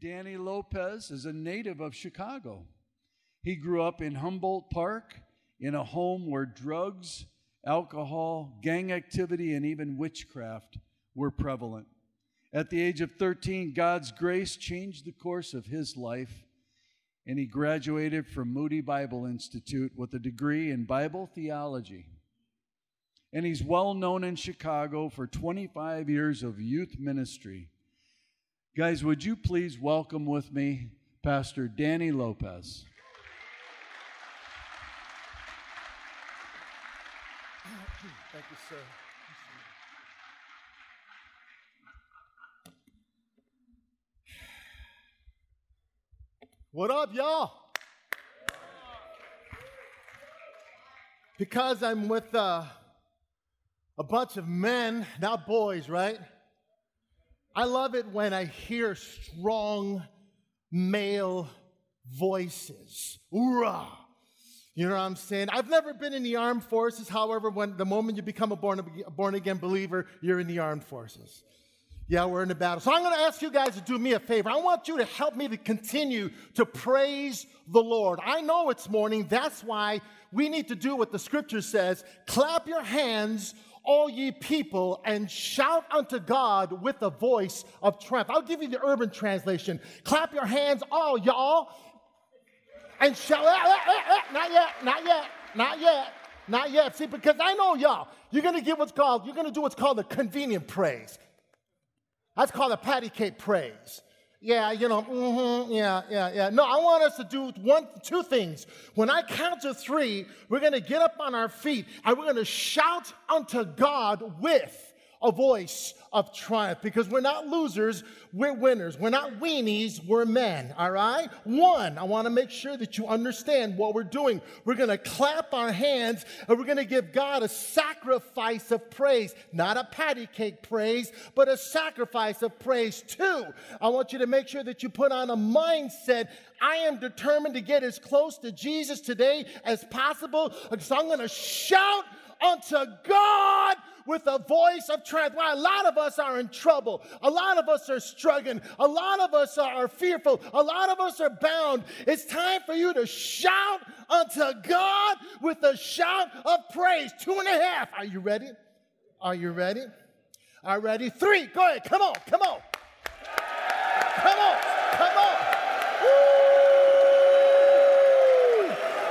Danny Lopez is a native of Chicago. He grew up in Humboldt Park in a home where drugs, alcohol, gang activity, and even witchcraft were prevalent. At the age of 13, God's grace changed the course of his life, and he graduated from Moody Bible Institute with a degree in Bible theology. And he's well known in Chicago for 25 years of youth ministry. Guys, would you please welcome with me Pastor Danny Lopez. Thank you, sir. What up, y'all? Because I'm with a bunch of men, not boys, right? I love it when I hear strong male voices. Hoorah! You know what I'm saying? I've never been in the armed forces. However, when the moment you become a born-again believer, you're in the armed forces. Yeah, we're in the battle. So I'm going to ask you guys to do me a favor. I want you to help me to continue to praise the Lord. I know it's morning. That's why we need to do what the Scripture says. Clap your hands, all ye people, and shout unto God with a voice of triumph. I'll give you the Urban Translation. Clap your hands, all y'all, and shout. Not yet, not yet, not yet. Not yet. See, because I know y'all, you're going to get what's called, you're going to do what's called a convenient praise. That's called a patty cake praise. Yeah, you know, yeah. No, I want us to do two things. When I count to three, we're going to get up on our feet and we're going to shout unto God with a voice of triumph, because we're not losers, we're winners. We're not weenies, we're men, all right? One, I want to make sure that you understand what we're doing. We're going to clap our hands, and we're going to give God a sacrifice of praise, not a patty cake praise, but a sacrifice of praise. Two, I want you to make sure that you put on a mindset. I am determined to get as close to Jesus today as possible, so I'm going to shout unto God with a voice of triumph. Why, a lot of us are in trouble. A lot of us are struggling. A lot of us are fearful. A lot of us are bound. It's time for you to shout unto God with a shout of praise. 2.5. Are you ready? Are you ready? Are you ready? 3. Go ahead. Come on. Come on. Come on. Come on. Woo!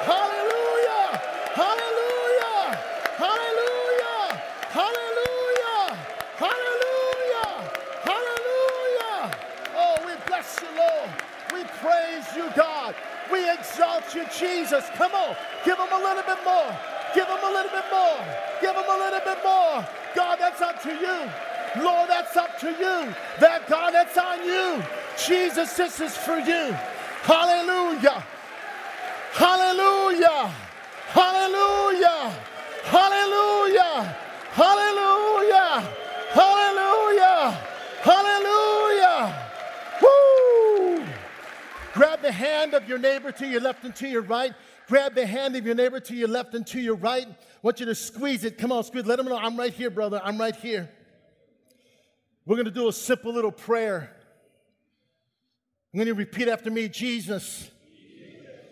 Hallelujah. Hallelujah. Hallelujah! Hallelujah! Hallelujah! Oh, we bless you, Lord. We praise you, God. We exalt you, Jesus. Come on. Give him a little bit more. Give him a little bit more. Give him a little bit more. God, that's up to you. Lord, that's up to you. That God, that's on you. Jesus, this is for you. Hallelujah! Hallelujah! Hallelujah! Hallelujah! Hallelujah! Hallelujah! Hallelujah! Woo! Grab the hand of your neighbor to your left and to your right. Grab the hand of your neighbor to your left and to your right. I want you to squeeze it. Come on, squeeze. Let them know I'm right here, brother. I'm right here. We're going to do a simple little prayer. I'm going to repeat after me. Jesus,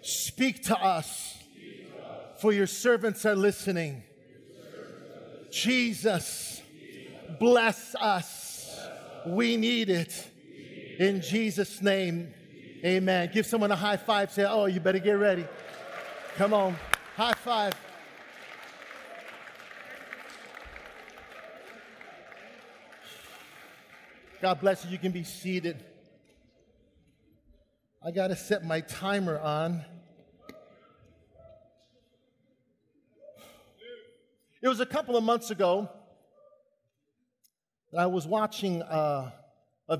speak to us, for your servants are listening. Jesus, bless us. We need it. In Jesus' name, amen. Give someone a high five. Say, oh, you better get ready. Come on. High five. God bless you. You can be seated. I got to set my timer on. It was a couple of months ago that I was watching a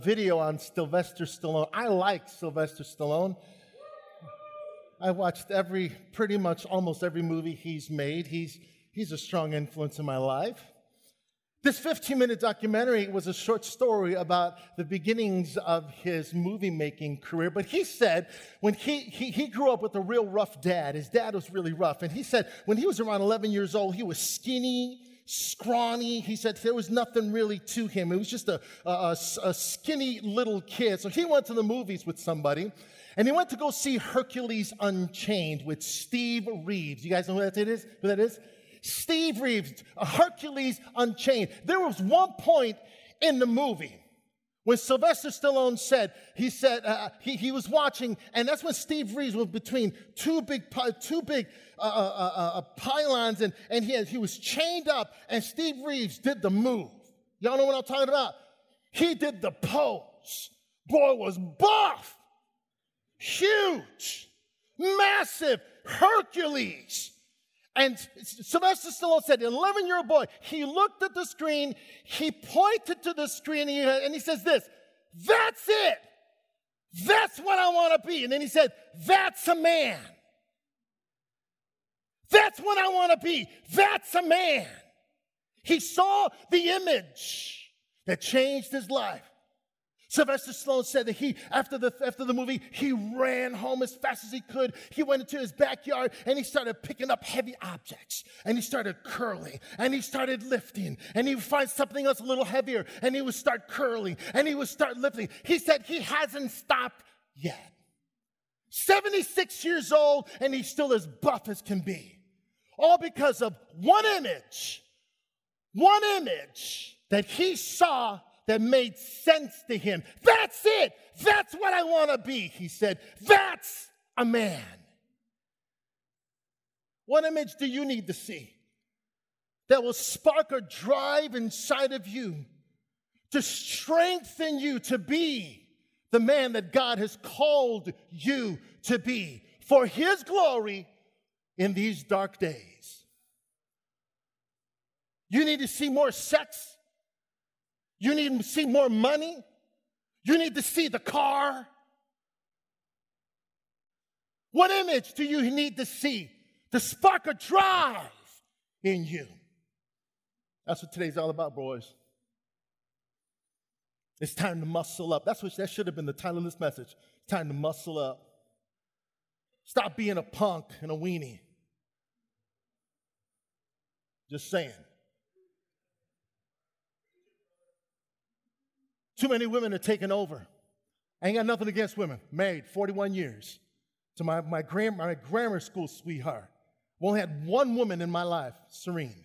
video on Sylvester Stallone. I like Sylvester Stallone. I watched almost every movie he's made. He's a strong influence in my life. This 15-minute documentary was a short story about the beginnings of his movie-making career. But he said when he grew up with a real rough dad. His dad was really rough. And he said when he was around 11 years old, he was skinny. scrawny. He said there was nothing really to him. It was just a skinny little kid. So he went to the movies with somebody, and he went to go see Hercules Unchained with Steve Reeves. You guys know who that is? Who that is? Steve Reeves, Hercules Unchained. There was one point in the movie when Sylvester Stallone said, he was watching, and that's when Steve Reeves was between two big pylons, and he was chained up, and Steve Reeves did the move. Y'all know what I'm talking about? He did the pose. Boy was buff, huge, massive, Hercules. And Sylvester Stallone said, 11-year-old boy, he looked at the screen, he pointed to the screen, and he says this, that's it. That's what I want to be. And then he said, that's a man. That's what I want to be. That's a man. He saw the image that changed his life. Sylvester Stallone said that after the movie, he ran home as fast as he could. He went into his backyard, and he started picking up heavy objects, and he started curling, and he started lifting, and he would find something else a little heavier, and he would start curling, and he would start lifting. He said he hasn't stopped yet. 76 years old, and he's still as buff as can be. All because of one image that he saw that made sense to him. That's it. That's what I want to be, he said. That's a man. What image do you need to see that will spark a drive inside of you to strengthen you to be the man that God has called you to be for his glory in these dark days? You need to see more sex. You need to see more money. You need to see the car. What image do you need to see to spark a drive in you? That's what today's all about, boys. It's time to muscle up. That should have been the title of this message. Time to muscle up. Stop being a punk and a weenie. Just saying. Too many women are taking over. I ain't got nothing against women. Married 41 years to my grammar school sweetheart. We only had one woman in my life, Serene.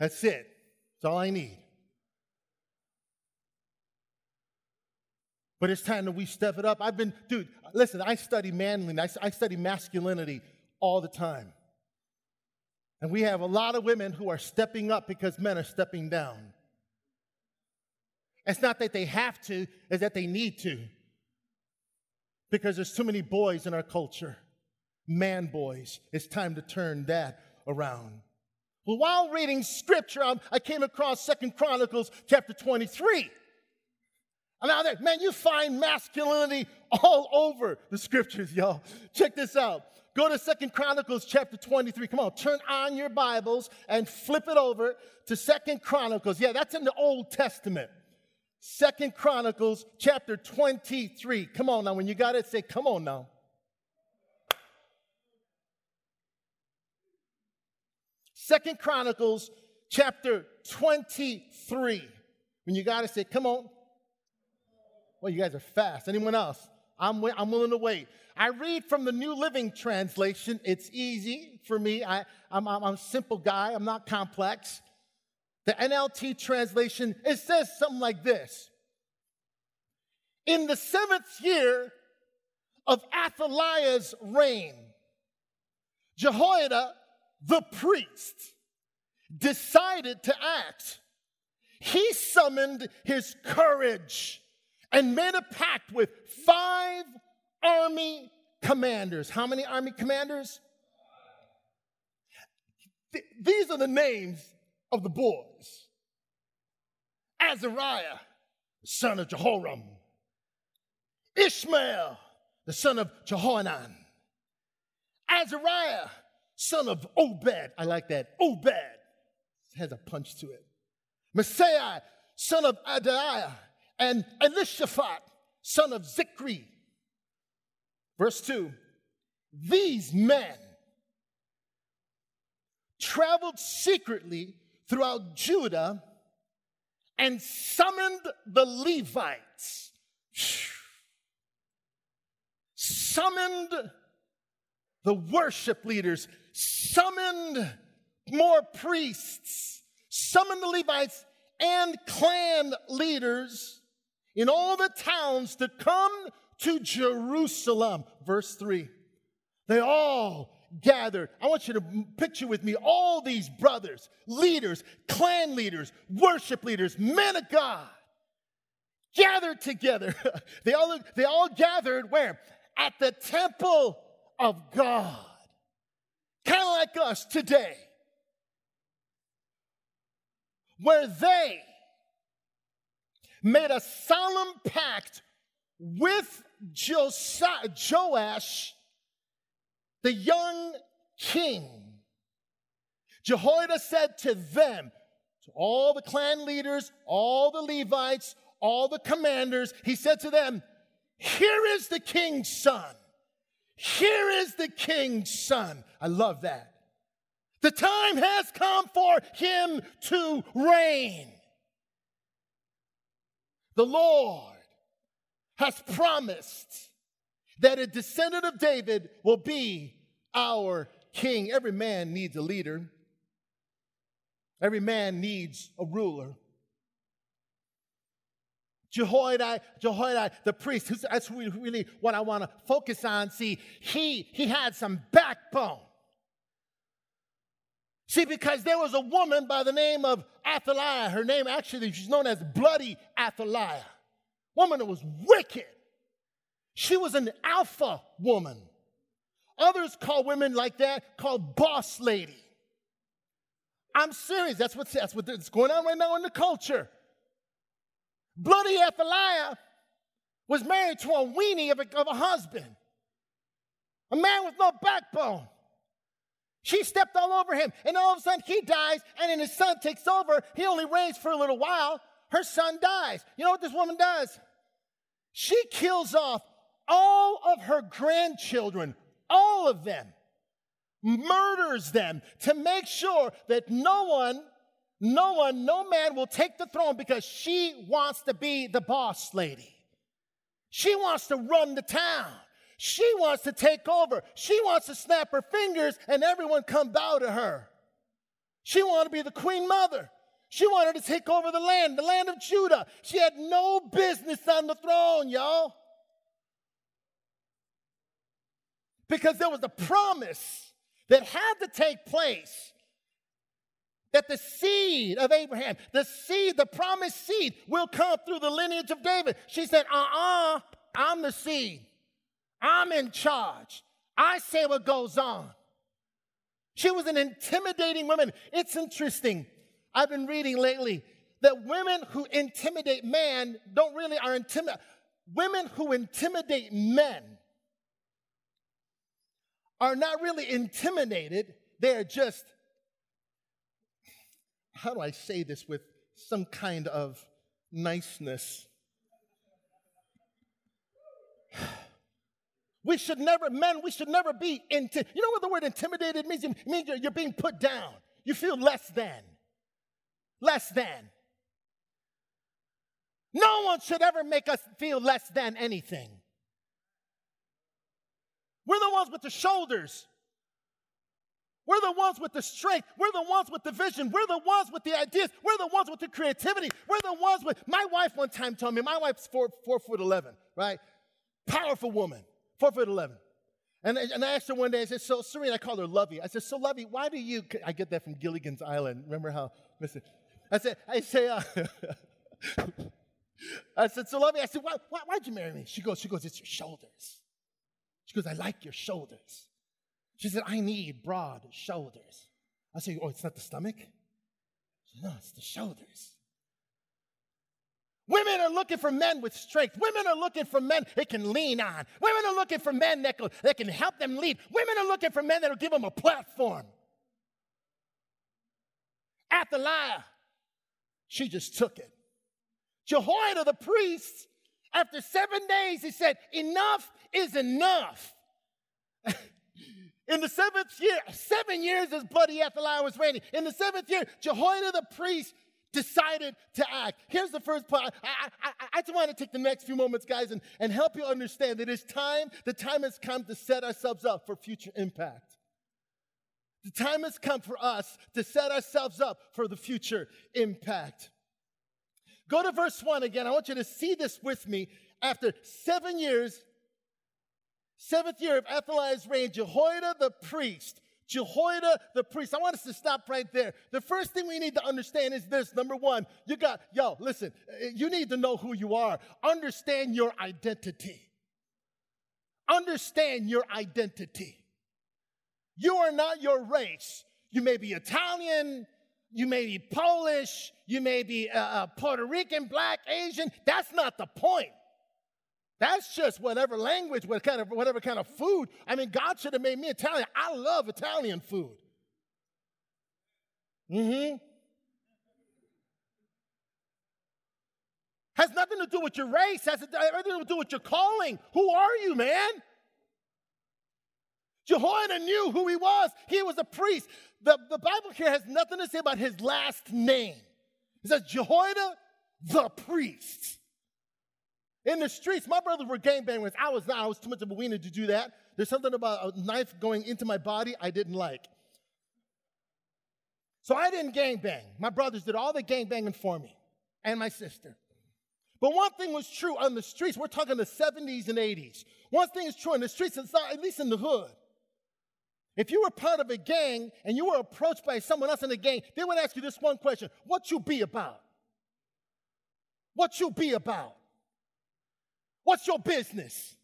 That's it. That's all I need. But it's time that we step it up. I study manliness. I study masculinity all the time. And we have a lot of women who are stepping up because men are stepping down. It's not that they have to, it's that they need to. Because there's too many boys in our culture. Man boys. It's time to turn that around. Well, while reading scripture, I came across 2 Chronicles chapter 23. And now, man, you find masculinity all over the scriptures, y'all. Check this out. Go to 2 Chronicles chapter 23. Come on, turn on your Bibles and flip it over to 2 Chronicles. Yeah, that's in the Old Testament. 2 Chronicles chapter 23. Come on now. When you got it, say, come on now. 2 Chronicles chapter 23. When you got it, say, come on. Well, you guys are fast. Anyone else? I'm willing to wait. I read from the New Living Translation. It's easy for me. I'm a simple guy. I'm not complex. The NLT translation, it says something like this. In the 7th year of Athaliah's reign, Jehoiada the priest decided to act. He summoned his courage and made a pact with 5 army commanders. How many army commanders? These are the names of the boys. Azariah, son of Jehoram. Ishmael, the son of Jehonan. Azariah, son of Obed. I like that. Obed. It has a punch to it. Mesheiah, son of Adariah. And Elishaphat, son of Zikri. Verse 2. These men traveled secretly throughout Judah and summoned the Levites. Summoned the worship leaders, summoned more priests, summoned the Levites and clan leaders in all the towns to come to Jerusalem. Verse 3, they all gathered. I want you to picture with me all these brothers, leaders, clan leaders, worship leaders, men of God, gathered together. They all gathered where? At the temple of God. Kind of like us today. Where they made a solemn pact with Joash, the young king. Jehoiada said to them, to all the clan leaders, all the Levites, all the commanders, he said to them, "Here is the king's son. Here is the king's son." I love that. The time has come for him to reign. The Lord has promised that a descendant of David will be our king. Every man needs a leader. Every man needs a ruler. Jehoiada, the priest, that's really what I want to focus on. See, he had some backbone. See, because there was a woman by the name of Athaliah. Her name, actually, she's known as Bloody Athaliah. Woman that was wicked. She was an alpha woman. Others call women like that, called boss lady. I'm serious. That's what's going on right now in the culture. Bloody Athaliah was married to a weenie of a husband. A man with no backbone. She stepped all over him, and all of a sudden he dies, and then his son takes over. He only reigns for a little while. Her son dies. You know what this woman does? She kills off all of her grandchildren, all of them, murders them to make sure that no man will take the throne, because she wants to be the boss lady. She wants to run the town. She wants to take over. She wants to snap her fingers and everyone come bow to her. She wanted to be the queen mother. She wanted to take over the land of Judah. She had no business on the throne, y'all. Because there was a promise that had to take place that the seed of Abraham, the promised seed, will come through the lineage of David. She said, I'm the seed. I'm in charge. I say what goes on. She was an intimidating woman. It's interesting. I've been reading lately that women who intimidate men don't really are intimidated. Women who intimidate men are not really intimidated. They're just, how do I say this with some kind of niceness? We should never be intimidated. You know what the word intimidated means? It means you're being put down. You feel less than. Less than. No one should ever make us feel less than anything. We're the ones with the shoulders. We're the ones with the strength. We're the ones with the vision. We're the ones with the ideas. We're the ones with the creativity. We're the ones with, my wife one time told me, my wife's 4'11", right? Powerful woman. 4'11". And I asked her one day, I said, so Serene, I called her Lovey. I said, so Lovey, why do you, I get that from Gilligan's Island. Remember how, I said, so Lovey, I said, why'd you marry me? She goes, it's your shoulders. She goes, I like your shoulders. She said, I need broad shoulders. I said, oh, it's not the stomach? She said, no, it's the shoulders. Women are looking for men with strength. Women are looking for men they can lean on. Women are looking for men that can help them lead. Women are looking for men that will give them a platform. Athaliah, she just took it. Jehoiada the priest, after 7 days, he said, enough is enough. In the seventh year, 7 years as bloody Athaliah was reigning. In the seventh year, Jehoiada the priest decided to act. Here's the first part. I just want to take the next few moments, guys, and help you understand that it's time, the time has come to set ourselves up for future impact. The time has come for us to set ourselves up for the future impact. Go to verse 1 again. I want you to see this with me. After 7 years, seventh year of Athaliah's reign, Jehoiada the priest. I want us to stop right there. The first thing we need to understand is this. Number one, listen, you need to know who you are. Understand your identity. Understand your identity. You are not your race. You may be Italian. You may be Polish. You may be Puerto Rican, Black, Asian. That's not the point. That's just whatever language, whatever kind of food. I mean, God should have made me Italian. I love Italian food. Has nothing to do with your race. Has everything to do with your calling. Who are you, man? Jehoiada knew who he was. He was a priest. The Bible here has nothing to say about his last name. It says Jehoiada the priest. In the streets, my brothers were gangbangers. I was too much of a wiener to do that. There's something about a knife going into my body I didn't like. So I didn't gangbang. My brothers did all the gangbanging for me and my sister. But one thing was true on the streets. We're talking the 70s and 80s. One thing is true on the streets, it's not, at least in the hood. If you were part of a gang and you were approached by someone else in the gang, they would ask you this one question: what you be about? What you be about? What's your business?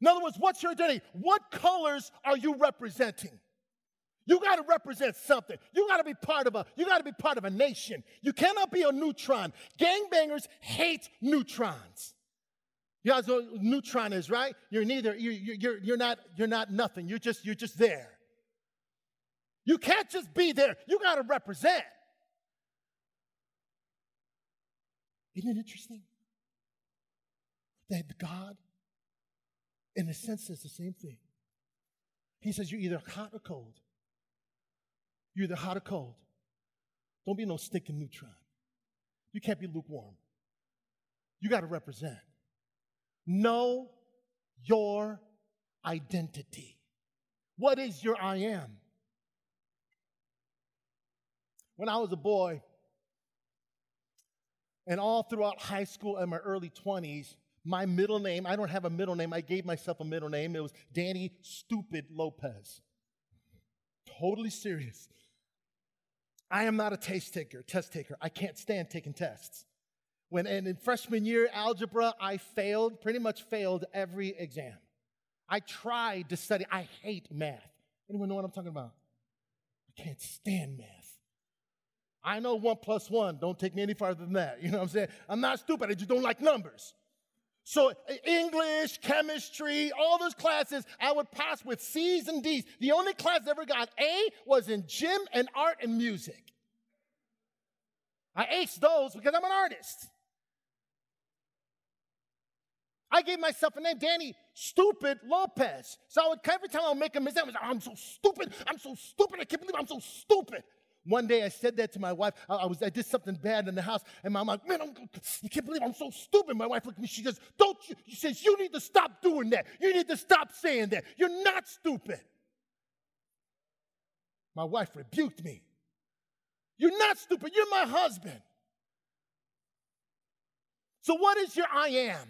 In other words, what's your identity? What colors are you representing? You got to represent something. You got to be part of a nation. You cannot be a neutron. Gangbangers hate neutrons. You guys know what neutron is, right? You're not nothing. You're just there. You can't just be there. You got to represent. Isn't it interesting that God, in a sense, says the same thing? He says, you're either hot or cold. You're either hot or cold. Don't be no stinking neutron. You can't be lukewarm. You got to represent. Know your identity. What is your I am? When I was a boy, and all throughout high school and my early 20s, my middle name, I don't have a middle name. I gave myself a middle name. It was Danny Stupid Lopez. Totally serious. I am not a test taker. I can't stand taking tests. And in freshman year, algebra, I failed, pretty much failed every exam. I tried to study. I hate math. Anyone know what I'm talking about? I can't stand math. I know 1 + 1. Don't take me any farther than that. You know what I'm saying? I'm not stupid. I just don't like numbers. So English, chemistry, all those classes, I would pass with C's and D's. The only class I ever got A was in gym and art and music. I aced those because I'm an artist. I gave myself a name, Danny Stupid Lopez. So I would, every time I would make a mistake, I was like, I'm so stupid, I can't believe I'm so stupid. One day I said that to my wife. I did something bad in the house, and I'm like, man, I can't believe I'm so stupid. My wife looked at me, she goes, she says, you need to stop doing that. You need to stop saying that. You're not stupid. My wife rebuked me. You're not stupid. You're my husband. So what is your I am?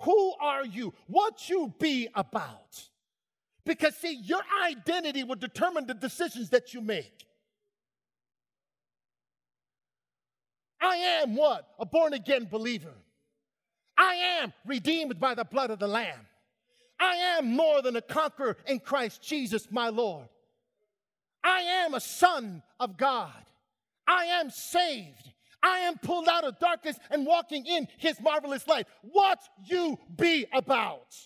Who are you? What you be about? Because, see, your identity will determine the decisions that you make. I am what? A born-again believer. I am redeemed by the blood of the Lamb. I am more than a conqueror in Christ Jesus, my Lord. I am a son of God. I am saved. I am pulled out of darkness and walking in his marvelous light. What you be about.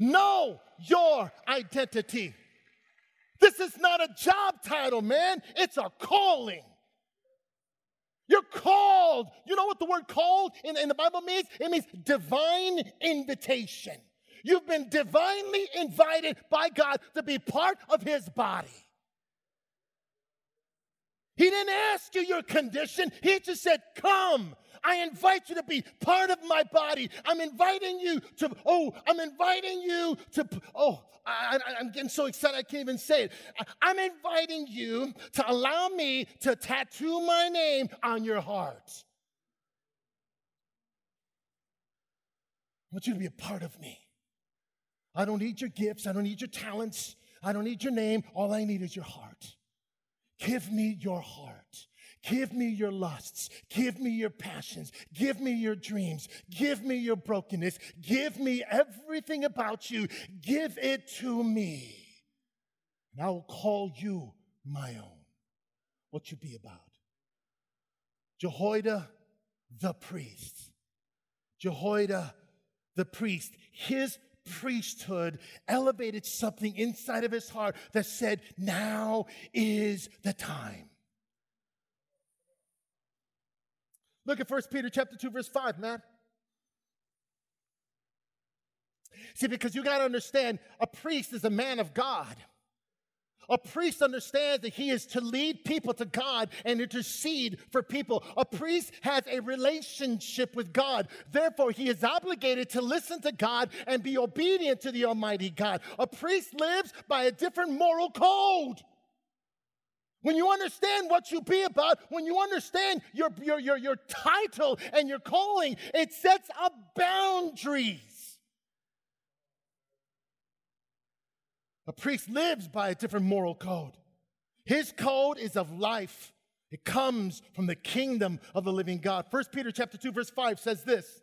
Know your identity. This is not a job title, man. It's a calling. You're called. You know what the word called in the Bible means? It means divine invitation. You've been divinely invited by God to be part of his body. He didn't ask you your condition. He just said, come. I invite you to be part of my body. I'm getting so excited I can't even say it. I'm inviting you to allow me to tattoo my name on your heart. I want you to be a part of me. I don't need your gifts. I don't need your talents. I don't need your name. All I need is your heart. Give me your heart. Give me your lusts. Give me your passions. Give me your dreams. Give me your brokenness. Give me everything about you. Give it to me. And I will call you my own. What you be about. Jehoiada the priest. Jehoiada the priest. His priesthood elevated something inside of his heart that said, now is the time. Look at 1 Peter chapter 2, verse 5, man. See, because you got to understand, a priest is a man of God. A priest understands that he is to lead people to God and intercede for people. A priest has a relationship with God. Therefore, he is obligated to listen to God and be obedient to the Almighty God. A priest lives by a different moral code. When you understand what you be about, when you understand your title and your calling, it sets up boundaries. A priest lives by a different moral code. His code is of life. It comes from the kingdom of the living God. 1 Peter chapter 2, verse 5 says this.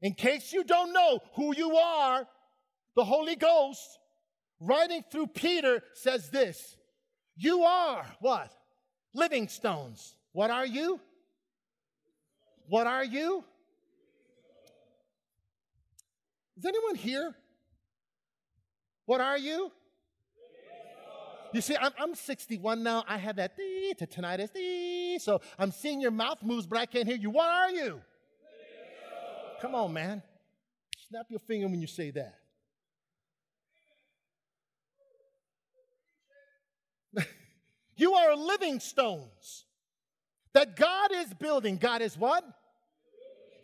In case you don't know who you are, the Holy Ghost, writing through Peter, says this. You are what? Living stones. What are you? What are you? Is anyone here? What are you? You see, I'm 61 now. I have that dee to tinnitus dee. So I'm seeing your mouth moves, but I can't hear you. What are you? Come on, man. Snap your finger when you say that. You are living stones that God is building. God is what?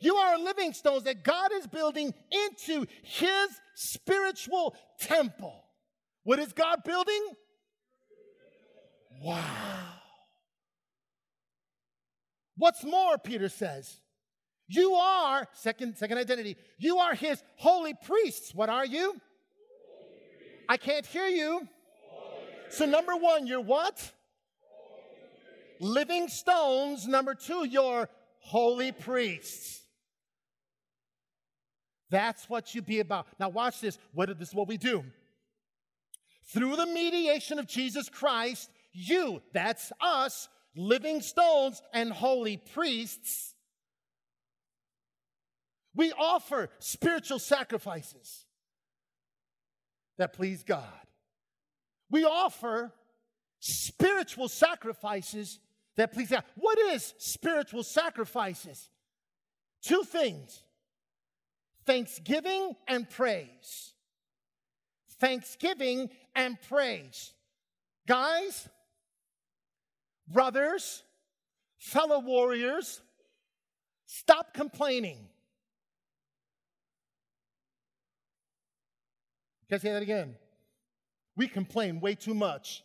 You are living stones that God is building into his spiritual temple. What is God building? Wow. What's more, Peter says, you are, second identity, you are his holy priests. What are you? I can't hear you. So number one, you're what? Living stones. Number two, you're holy priests. That's what you be about. Now watch this. This is what we do. Through the mediation of Jesus Christ, you, that's us, living stones and holy priests, we offer spiritual sacrifices that please God. We offer spiritual sacrifices that please God. What is spiritual sacrifices? Two things. Thanksgiving and praise. Thanksgiving and praise. Guys, brothers, fellow warriors, stop complaining. Can I say that again? We complain way too much.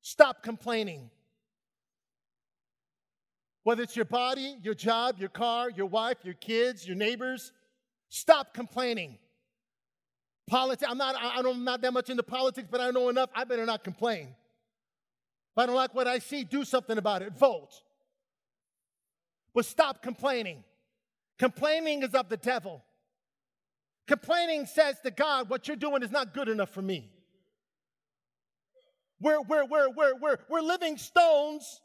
Stop complaining. Whether it's your body, your job, your car, your wife, your kids, your neighbors, stop complaining. Politics. I'm not that much into politics, but I know enough. I better not complain. If I don't like what I see, do something about it. Vote. But stop complaining. Complaining is of the devil. Complaining says to God, what you're doing is not good enough for me. We're living stones.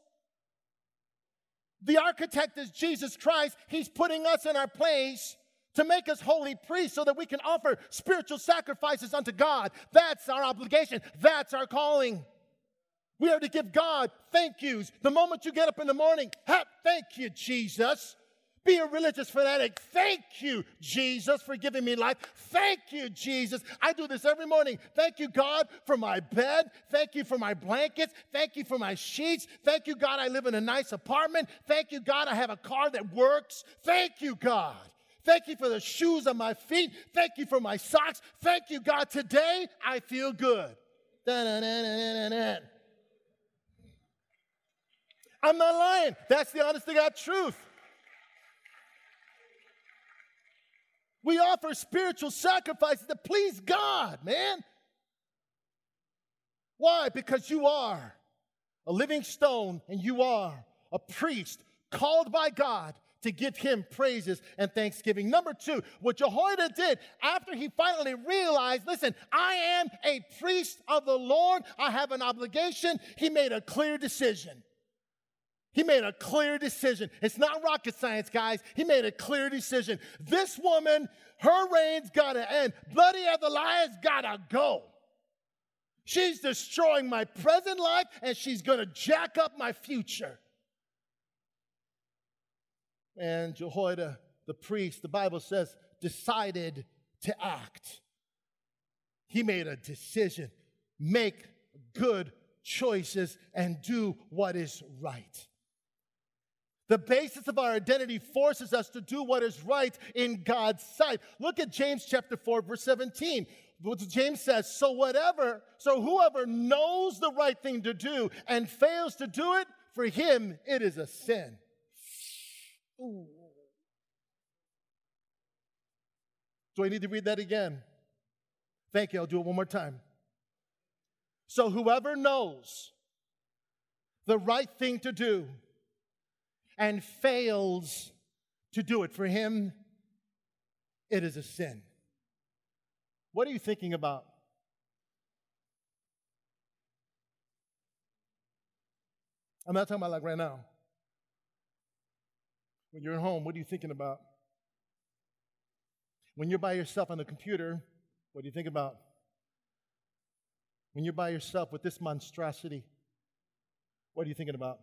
The architect is Jesus Christ. He's putting us in our place to make us holy priests so that we can offer spiritual sacrifices unto God. That's our obligation. That's our calling. We are to give God thank yous. The moment you get up in the morning, thank you, Jesus. be a religious fanatic. Thank you, Jesus, for giving me life. Thank you, Jesus. I do this every morning. Thank you, God, for my bed. Thank you for my blankets. Thank you for my sheets. Thank you, God, I live in a nice apartment. Thank you, God, I have a car that works. Thank you, God. Thank you for the shoes on my feet. Thank you for my socks. Thank you, God. Today, I feel good. Da-na-na-na-na-na. I'm not lying. That's the honest to God truth. We offer spiritual sacrifices that please God, man. Why? Because you are a living stone and you are a priest called by God to give him praises and thanksgiving. Number two, what Jehoiada did after he finally realized, listen, I am a priest of the Lord. I have an obligation. He made a clear decision. He made a clear decision. It's not rocket science, guys. He made a clear decision. This woman, her reign's got to end. Bloody Athaliah's got to go. She's destroying my present life, and she's going to jack up my future. And Jehoiada, the priest, the Bible says, decided to act. He made a decision. Make good choices and do what is right. The basis of our identity forces us to do what is right in God's sight. Look at James chapter 4, verse 17. James says, so whoever knows the right thing to do and fails to do it, for him it is a sin. Ooh. Do I need to read that again? Thank you. I'll do it one more time. So whoever knows the right thing to do and fails to do it, for him, it is a sin. What are you thinking about? I'm not talking about like right now. When you're at home, what are you thinking about? When you're by yourself on the computer, what do you think about? When you're by yourself with this monstrosity, what are you thinking about?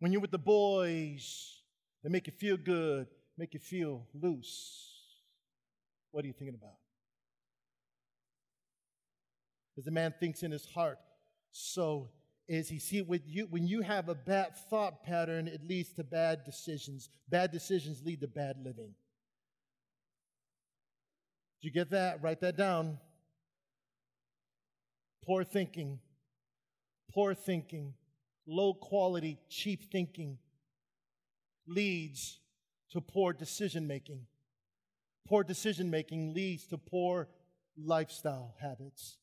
When you're with the boys, they make you feel good, make you feel loose. What are you thinking about? As a man thinks in his heart, so is he. See, with you, when you have a bad thought pattern, it leads to bad decisions. Bad decisions lead to bad living. Did you get that? Write that down. Poor thinking, low-quality, cheap thinking leads to poor decision-making. Poor decision-making leads to poor lifestyle habits.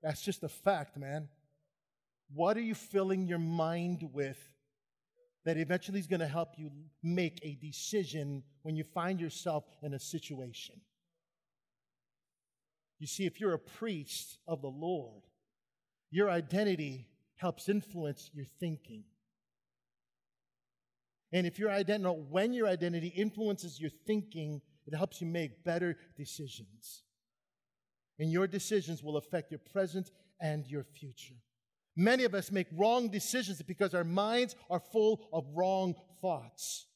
That's just a fact, man. What are you filling your mind with that eventually is going to help you make a decision when you find yourself in a situation? You see, if you're a priest of the Lord, your identity helps influence your thinking. And if your identity, when your identity influences your thinking, it helps you make better decisions. And your decisions will affect your present and your future. Many of us make wrong decisions because our minds are full of wrong thoughts.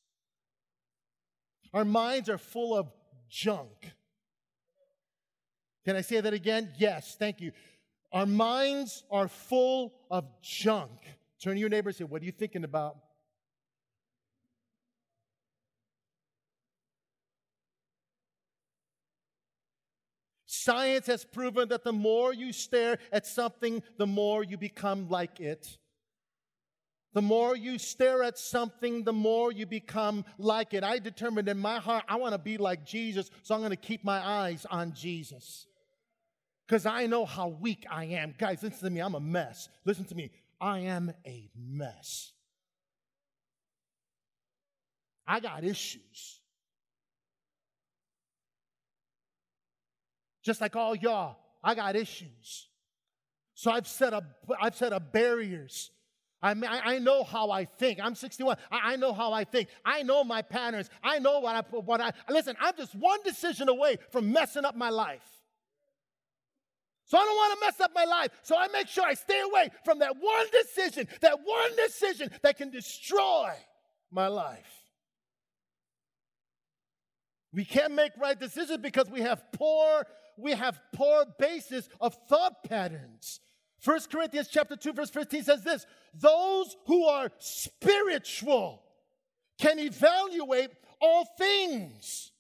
Our minds are full of junk. Can I say that again? Yes, thank you. Our minds are full of junk. Turn to your neighbor and say, what are you thinking about? Science has proven that the more you stare at something, the more you become like it. The more you stare at something, the more you become like it. I determined in my heart, I want to be like Jesus, so I'm going to keep my eyes on Jesus. Because I know how weak I am. Guys, listen to me. I'm a mess. Listen to me. I am a mess. I got issues. Just like all y'all, I got issues. So I've set up barriers. I know how I think. I'm 61. I know how I think. I know my patterns. I know what I listen, I'm just one decision away from messing up my life. So I don't want to mess up my life. So I make sure I stay away from that one decision that can destroy my life. We can't make right decisions because we have poor basis of thought patterns. 1 Corinthians chapter 2, verse 15 says this: those who are spiritual can evaluate all things.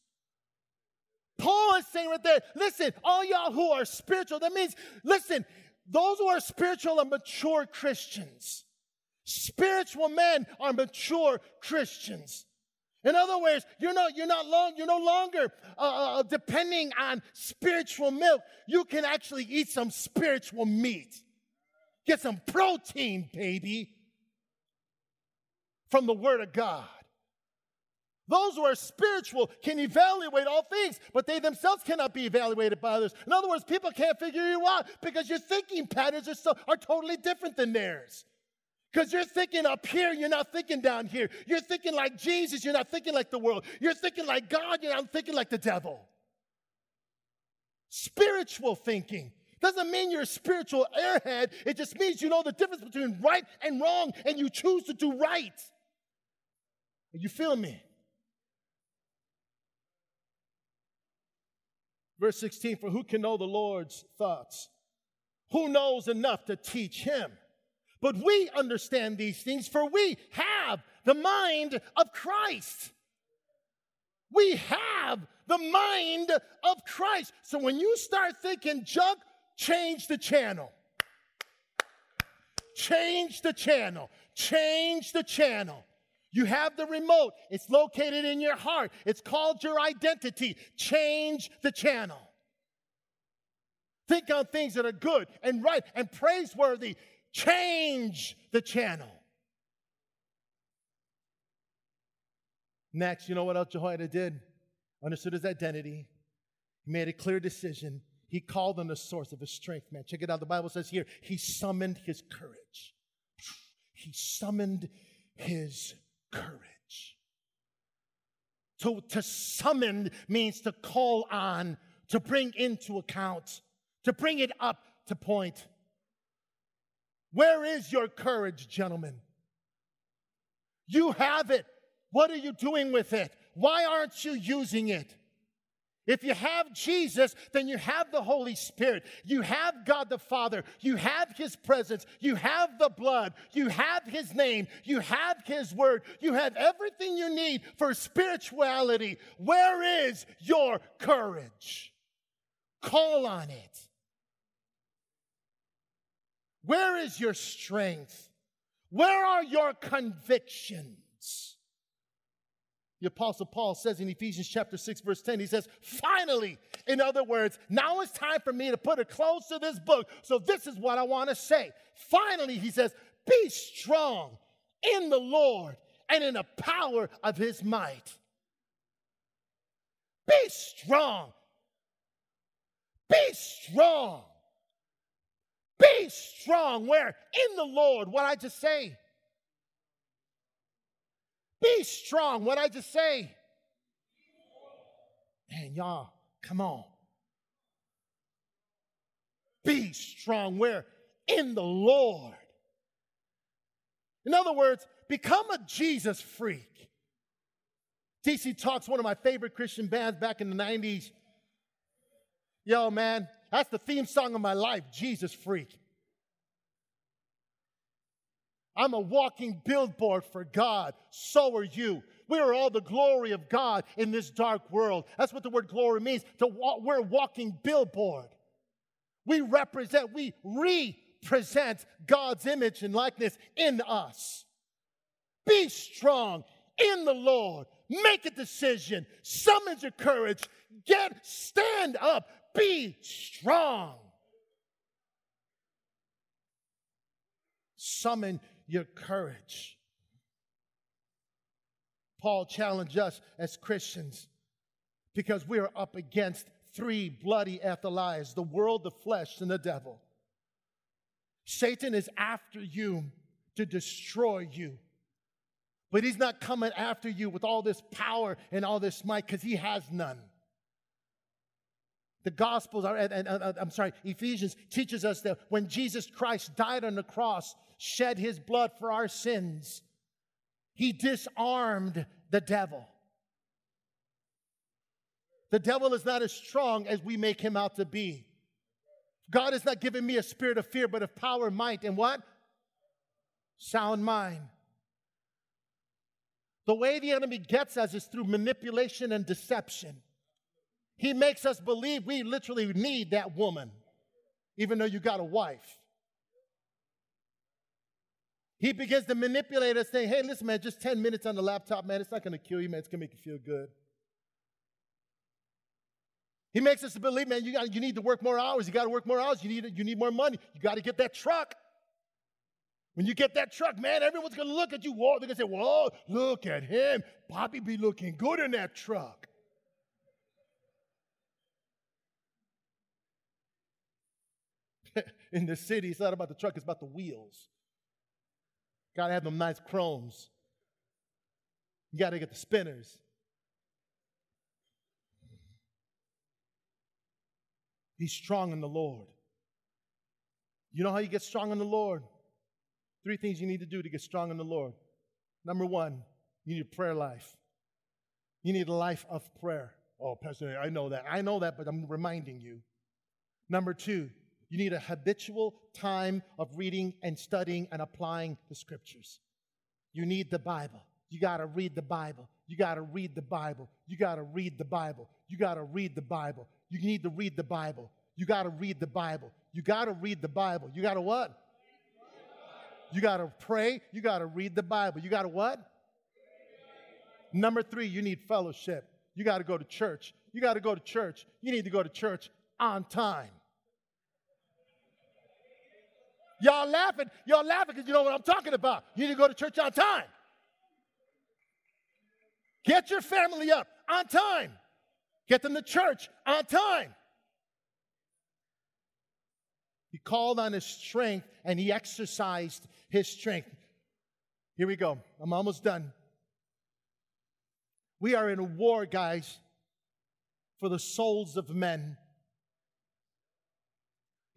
Paul is saying right there, listen, all y'all who are spiritual, that means, listen, those who are spiritual are mature Christians. Spiritual men are mature Christians. In other words, you're no longer depending on spiritual milk. You can actually eat some spiritual meat. Get some protein, baby, from the Word of God. Those who are spiritual can evaluate all things, but they themselves cannot be evaluated by others. In other words, people can't figure you out because your thinking patterns are totally different than theirs. Because you're thinking up here, you're not thinking down here. You're thinking like Jesus, you're not thinking like the world. You're thinking like God, you're not thinking like the devil. Spiritual thinking doesn't mean you're a spiritual airhead. It just means you know the difference between right and wrong, and you choose to do right. You feel me? Verse 16, for who can know the Lord's thoughts? Who knows enough to teach him? But we understand these things, for we have the mind of Christ. We have the mind of Christ. So when you start thinking junk, change the channel. Change the channel. Change the channel. You have the remote. It's located in your heart. It's called your identity. Change the channel. Think on things that are good and right and praiseworthy. Change the channel. Next, you know what else Jehoiada did? Understood his identity. He made a clear decision. He called on the source of his strength, man. Check it out. The Bible says here, he summoned his courage. He summoned his courage. To summon means to call on, to bring into account, to bring it up to point. Where is your courage, gentlemen? You have it. What are you doing with it? Why aren't you using it? If you have Jesus, then you have the Holy Spirit. You have God the Father. You have His presence. You have the blood. You have His name. You have His word. You have everything you need for spirituality. Where is your courage? Call on it. Where is your strength? Where are your convictions? The Apostle Paul says in Ephesians chapter 6, verse 10, he says, finally, in other words, now it's time for me to put a close to this book. So this is what I want to say. Finally, he says, be strong in the Lord and in the power of his might. Be strong. Be strong. Be strong. Where? In the Lord. What I just say. Be strong. What I just say. Man, y'all, come on. Be strong. Where? In the Lord. In other words, become a Jesus freak. DC Talks, one of my favorite Christian bands back in the 90s. Yo, man. That's the theme song of my life, Jesus Freak. I'm a walking billboard for God. So are you. We are all the glory of God in this dark world. That's what the word glory means. We're a walking billboard. We represent God's image and likeness in us. Be strong in the Lord. Make a decision. Summon your courage. Stand up. Be strong. Summon your courage. Paul challenged us as Christians because we are up against three bloody Athaliahs: the world, the flesh, and the devil. Satan is after you to destroy you. But he's not coming after you with all this power and all this might because he has none. The Gospels, Ephesians teaches us that when Jesus Christ died on the cross, shed his blood for our sins, he disarmed the devil. The devil is not as strong as we make him out to be. God has not given me a spirit of fear, but of power, might, and what? Sound mind. The way the enemy gets us is through manipulation and deception. He makes us believe we literally need that woman, even though you got a wife. He begins to manipulate us, saying, hey, listen, man, just 10 minutes on the laptop, man, it's not going to kill you, man, it's going to make you feel good. He makes us believe, man, you need to work more hours. You got to work more hours. You need more money. You got to get that truck. When you get that truck, man, everyone's going to look at you. Whoa, they're going to say, whoa, look at him. Bobby be looking good in that truck. In the city, it's not about the truck. It's about the wheels. Got to have them nice chromes. You got to get the spinners. Be strong in the Lord. You know how you get strong in the Lord? Three things you need to do to get strong in the Lord. Number one, you need a prayer life. You need a life of prayer. Oh, Pastor, I know that, but I'm reminding you. Number two, you need a habitual time of reading and studying and applying the Scriptures. You need the Bible. You got to read the Bible. You got to read the Bible. You got to read the Bible. You got to read the Bible. You need to read the Bible. You got to read the Bible. You got to read the Bible. You got to what? You got to pray. You got to read the Bible. You got to what? Number three, you need fellowship. You got to go to church. You got to go to church. You need to go to church on time. Y'all laughing. Y'all laughing because you know what I'm talking about. You need to go to church on time. Get your family up on time. Get them to church on time. He called on his strength, and he exercised his strength. Here we go. I'm almost done. We are in a war, guys, for the souls of men.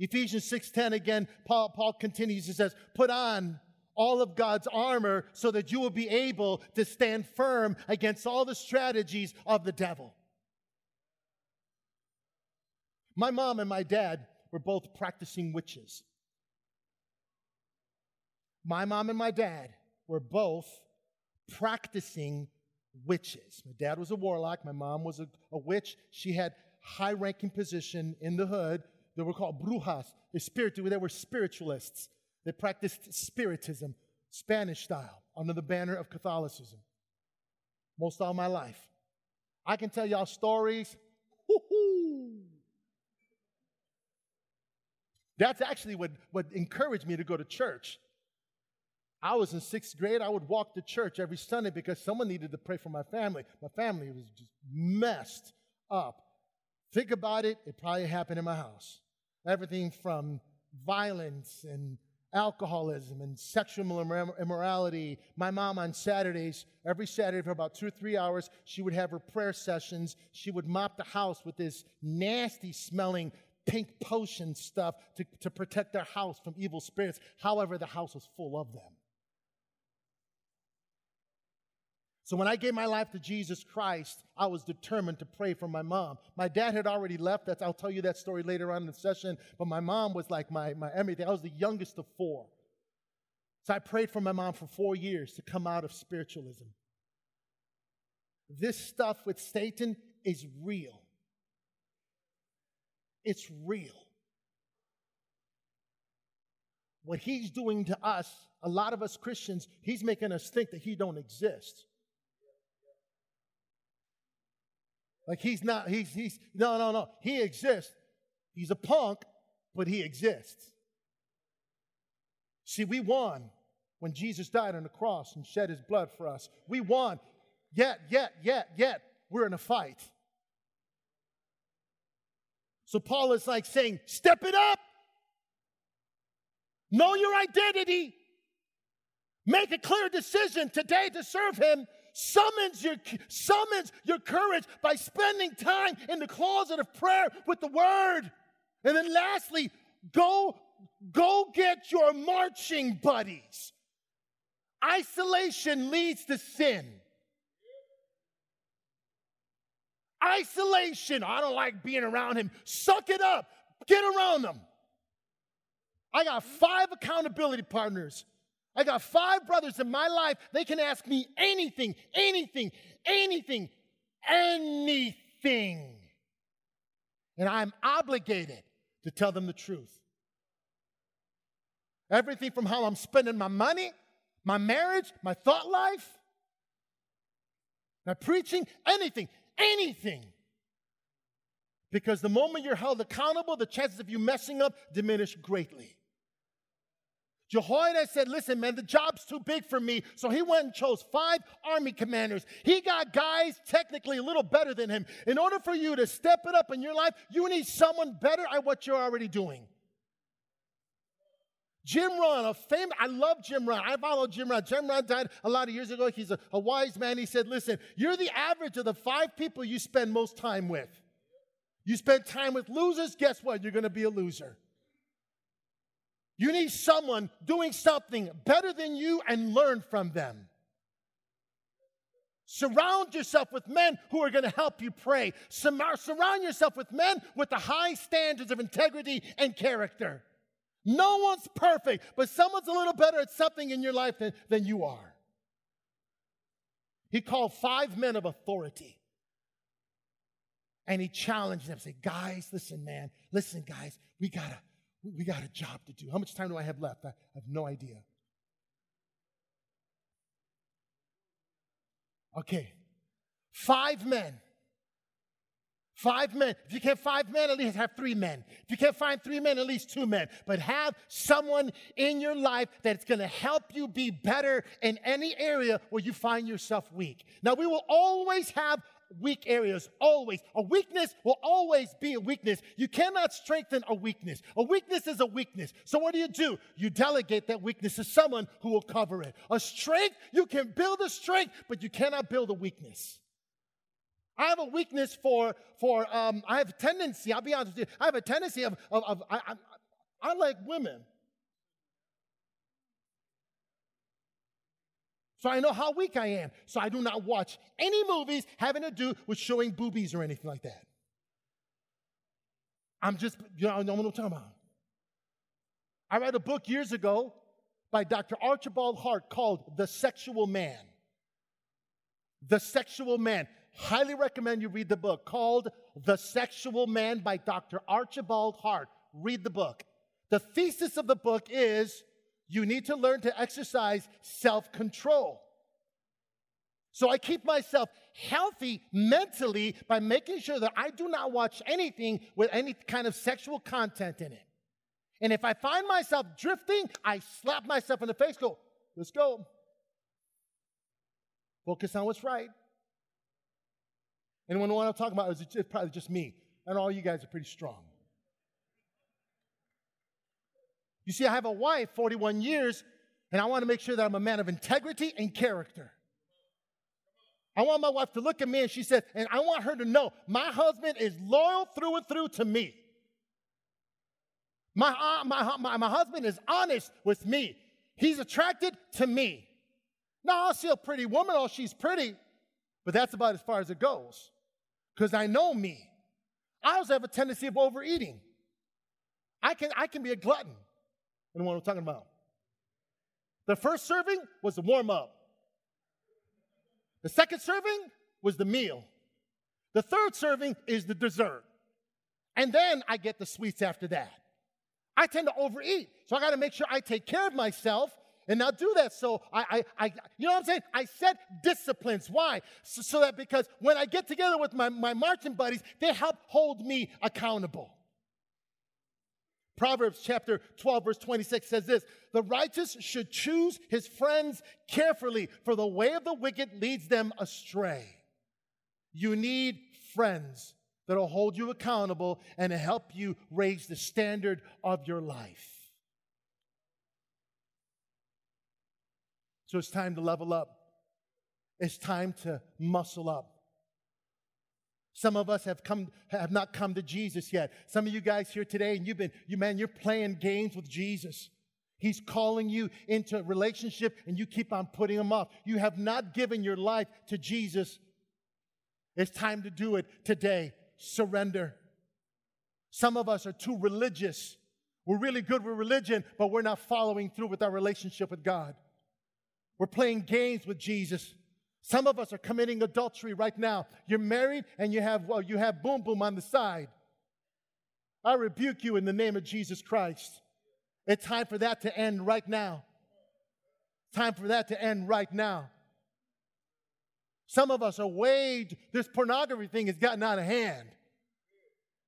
Ephesians 6:10 again, Paul continues. He says, put on all of God's armor so that you will be able to stand firm against all the strategies of the devil. My mom and my dad were both practicing witches. My mom and my dad were both practicing witches. My dad was a warlock. My mom was a witch. She had high-ranking position in the hood. They were called brujas. They were spiritualists. They practiced spiritism, Spanish style, under the banner of Catholicism. Most all my life. I can tell y'all stories. Woo-hoo! That's actually what encouraged me to go to church. I was in sixth grade. I would walk to church every Sunday because someone needed to pray for my family. My family was just messed up. Think about it. It probably happened in my house. Everything from violence and alcoholism and sexual immorality. My mom on Saturdays, every Saturday for about 2 or 3 hours, she would have her prayer sessions. She would mop the house with this nasty smelling pink potion stuff to protect their house from evil spirits. However, the house was full of them. So when I gave my life to Jesus Christ, I was determined to pray for my mom. My dad had already left. I'll tell you that story later on in the session. But my mom was like my everything. I was the youngest of four. So I prayed for my mom for 4 years to come out of spiritualism. This stuff with Satan is real. It's real. What he's doing to us, a lot of us Christians, he's making us think that he don't exist. Like he's not, he exists. He's a punk, but he exists. See, we won when Jesus died on the cross and shed his blood for us. We won, yet, we're in a fight. So Paul is like saying, step it up. Know your identity. Make a clear decision today to serve him summons your courage by spending time in the closet of prayer with the Word. And then lastly, go get your marching buddies. Isolation leads to sin. Isolation. I don't like being around him. Suck it up. Get around them. I got 5 accountability partners. I got 5 brothers in my life. They can ask me anything. And I'm obligated to tell them the truth. Everything from how I'm spending my money, my marriage, my thought life, my preaching, anything. Because the moment you're held accountable, the chances of you messing up diminish greatly. Jehoiada said, listen, man, the job's too big for me. So he went and chose 5 army commanders. He got guys technically a little better than him. In order for you to step it up in your life, you need someone better at what you're already doing. Jim Rohn, I love Jim Rohn. I follow Jim Rohn. Jim Rohn died a lot of years ago. He's a wise man. He said, listen, you're the average of the 5 people you spend most time with. You spend time with losers, guess what? You're going to be a loser. You need someone doing something better than you and learn from them. Surround yourself with men who are going to help you pray. Surround yourself with men with the high standards of integrity and character. No one's perfect, but someone's a little better at something in your life than you are. He called 5 men of authority. And he challenged them, said, guys, listen, guys, we got a job to do. How much time do I have left? I have no idea. Okay, 5 men. If you can't 5 men, at least have 3 men. If you can't find 3 men, at least 2 men. But have someone in your life that's going to help you be better in any area where you find yourself weak. Now, we will always have weak areas, always. A weakness will always be a weakness. You cannot strengthen a weakness. A weakness is a weakness. So what do? You delegate that weakness to someone who will cover it. A strength, you can build a strength, but you cannot build a weakness. I have a weakness I have a tendency, I'll be honest with you, I have a tendency I like women. So I know how weak I am. So I do not watch any movies having to do with showing boobies or anything like that. I know what I'm talking about. I read a book years ago by Dr. Archibald Hart called The Sexual Man. The Sexual Man. Highly recommend you read the book called The Sexual Man by Dr. Archibald Hart. Read the book. The thesis of the book is you need to learn to exercise self-control. So I keep myself healthy mentally by making sure that I do not watch anything with any kind of sexual content in it. And if I find myself drifting, I slap myself in the face, go, let's go. Focus on what's right. And when what I'm talking about is it's probably just me, and all you guys are pretty strong. You see, I have a wife, 41 years, and I want to make sure that I'm a man of integrity and character. I want my wife to look at me, and she said, and I want her to know, my husband is loyal through and through to me. My husband is honest with me. He's attracted to me. Now, I'll see a pretty woman, oh, she's pretty, but that's about as far as it goes, because I know me. I also have a tendency of overeating. I can be a glutton. And what I'm talking about. The first serving was the warm-up. The second serving was the meal. The third serving is the dessert. And then I get the sweets after that. I tend to overeat, so I got to make sure I take care of myself and not do that. So I you know what I'm saying? I set disciplines. Why? So that because when I get together with my marching buddies, they help hold me accountable. Proverbs chapter 12, verse 26 says this, the righteous should choose his friends carefully, for the way of the wicked leads them astray. You need friends that will hold you accountable and help you raise the standard of your life. So it's time to level up. It's time to muscle up. Some of us have not come to Jesus yet. Some of you guys here today, and you're playing games with Jesus. He's calling you into a relationship, and you keep on putting him off. You have not given your life to Jesus. It's time to do it today. Surrender. Some of us are too religious. We're really good with religion, but we're not following through with our relationship with God. We're playing games with Jesus. Some of us are committing adultery right now. You're married and you have boom boom on the side. I rebuke you in the name of Jesus Christ. It's time for that to end right now. Time for that to end right now. Some of us are this pornography thing has gotten out of hand.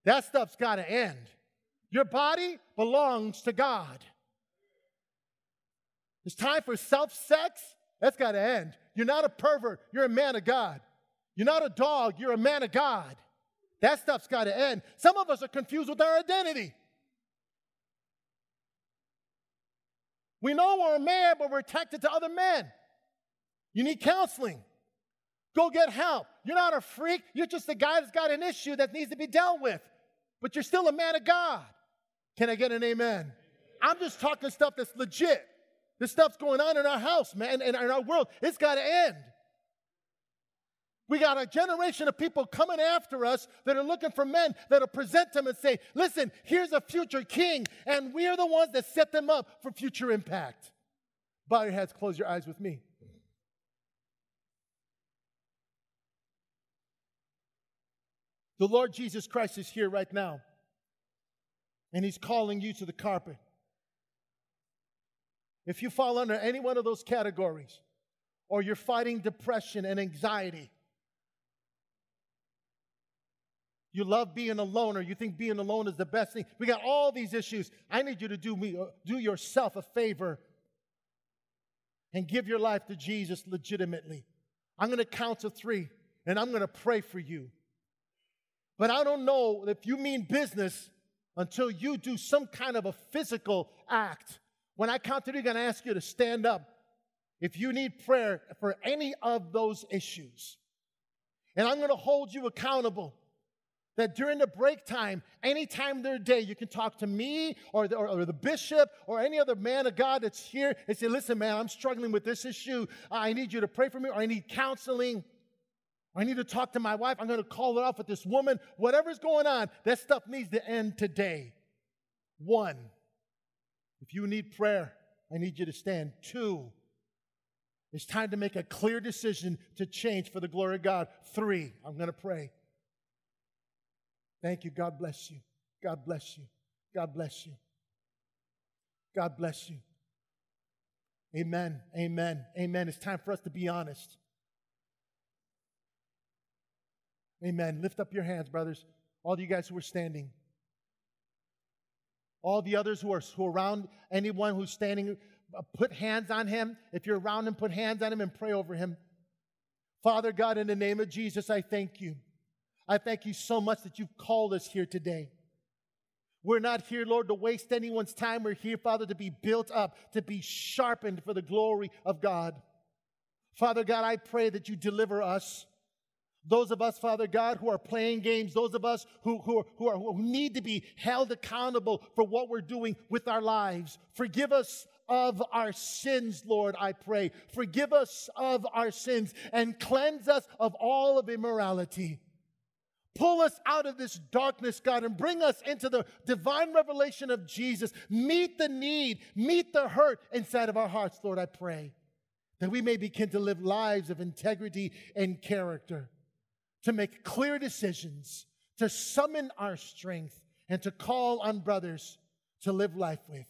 That stuff's got to end. Your body belongs to God. It's time for self-sex. That's got to end. You're not a pervert. You're a man of God. You're not a dog. You're a man of God. That stuff's got to end. Some of us are confused with our identity. We know we're a man, but we're attracted to other men. You need counseling. Go get help. You're not a freak. You're just a guy that's got an issue that needs to be dealt with. But you're still a man of God. Can I get an amen? I'm just talking stuff that's legit. This stuff's going on in our house, man, and in our world. It's got to end. We got a generation of people coming after us that are looking for men that will present them and say, listen, here's a future king, and we are the ones that set them up for future impact. Bow your heads, close your eyes with me. The Lord Jesus Christ is here right now, and he's calling you to the carpet. If you fall under any one of those categories, or you're fighting depression and anxiety, you love being alone, or you think being alone is the best thing. We got all these issues. I need you to do yourself a favor and give your life to Jesus legitimately. I'm going to count to 3, and I'm going to pray for you. But I don't know if you mean business until you do some kind of a physical act. When I count to 3, I'm going to ask you to stand up if you need prayer for any of those issues. And I'm going to hold you accountable that during the break time, any time of their day, you can talk to me or the bishop or any other man of God that's here and say, listen, man, I'm struggling with this issue. I need you to pray for me, or I need counseling. I need to talk to my wife. I'm going to call it off with this woman. Whatever's going on, that stuff needs to end today. 1, if you need prayer, I need you to stand. 2, it's time to make a clear decision to change for the glory of God. 3, I'm going to pray. Thank you. God bless you. God bless you. God bless you. God bless you. Amen. Amen. Amen. It's time for us to be honest. Amen. Lift up your hands, brothers. All you guys who are standing. All the others who are around, anyone who's standing, put hands on him. If you're around him, put hands on him and pray over him. Father God, in the name of Jesus, I thank you. I thank you so much that you've called us here today. We're not here, Lord, to waste anyone's time. We're here, Father, to be built up, to be sharpened for the glory of God. Father God, I pray that you deliver us. Those of us, Father God, who are playing games, those of us who need to be held accountable for what we're doing with our lives. Forgive us of our sins, Lord, I pray. Forgive us of our sins and cleanse us of all of immorality. Pull us out of this darkness, God, and bring us into the divine revelation of Jesus. Meet the need, meet the hurt inside of our hearts, Lord, I pray, that we may begin to live lives of integrity and character, to make clear decisions, to summon our strength, and to call on brothers to live life with.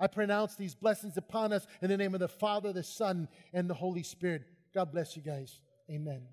I pronounce these blessings upon us in the name of the Father, the Son, and the Holy Spirit. God bless you guys. Amen.